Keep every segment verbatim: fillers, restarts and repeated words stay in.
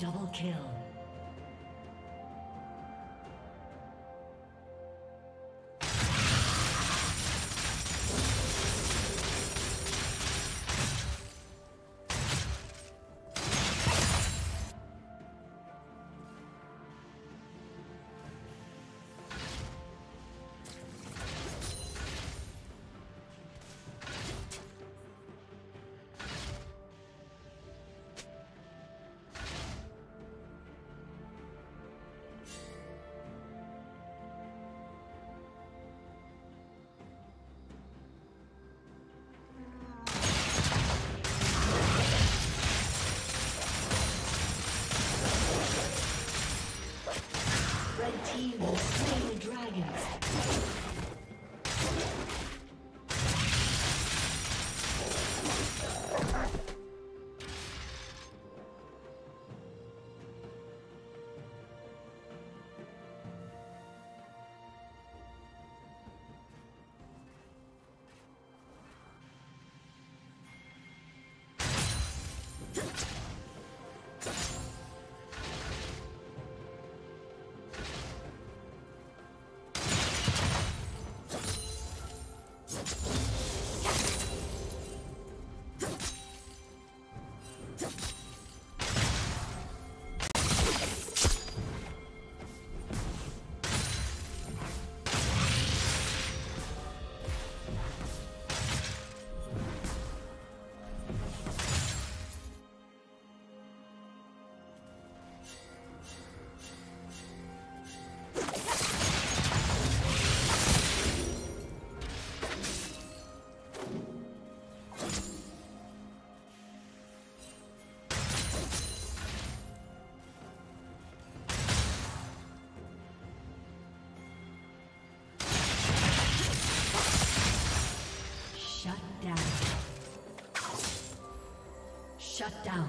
Double kill. team will slay the dragons. Shut down.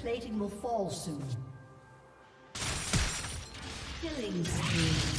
Plating will fall soon. Killing spree.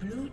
Blue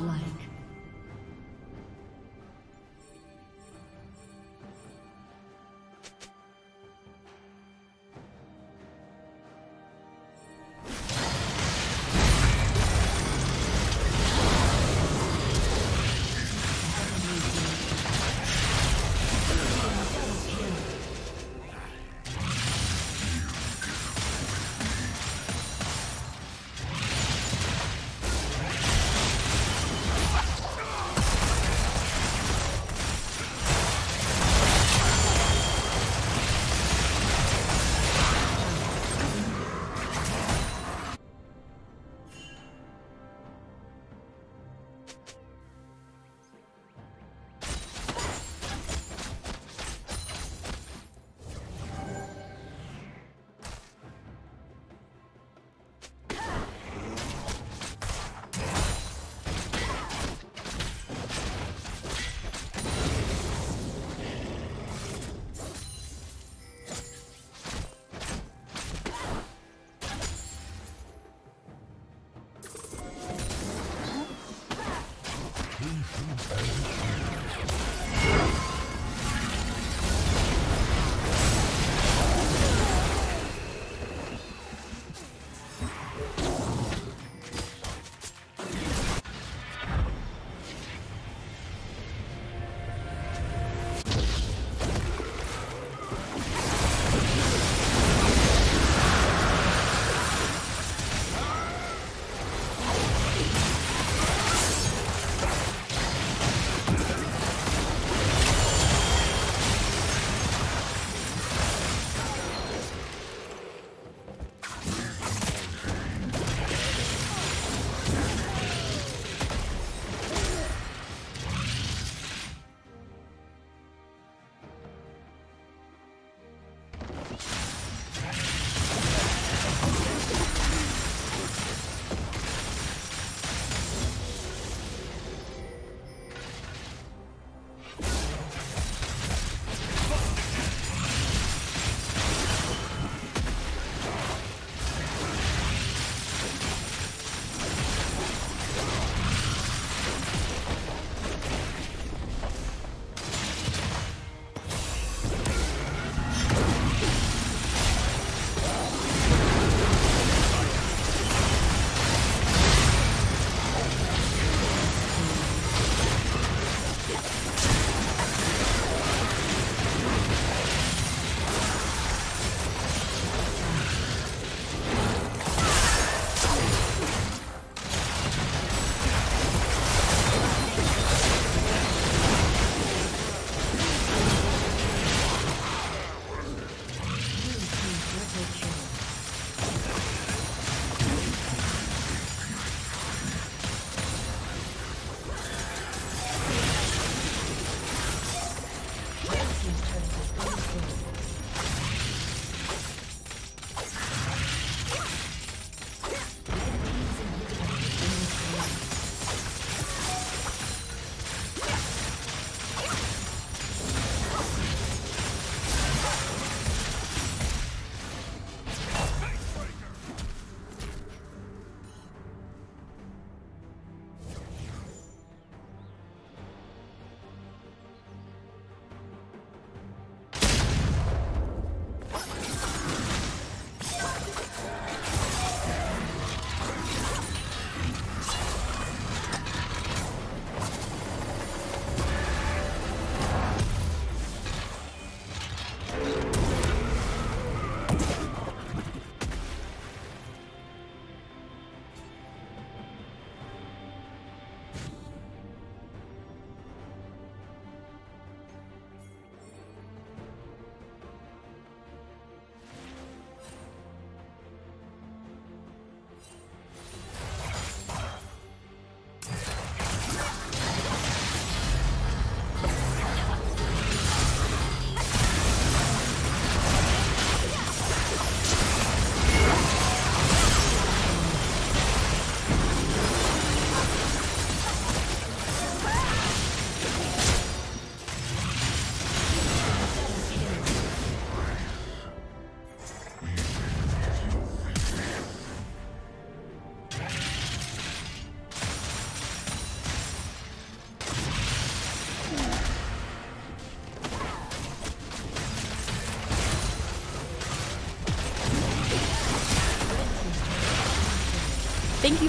godlike. Thank you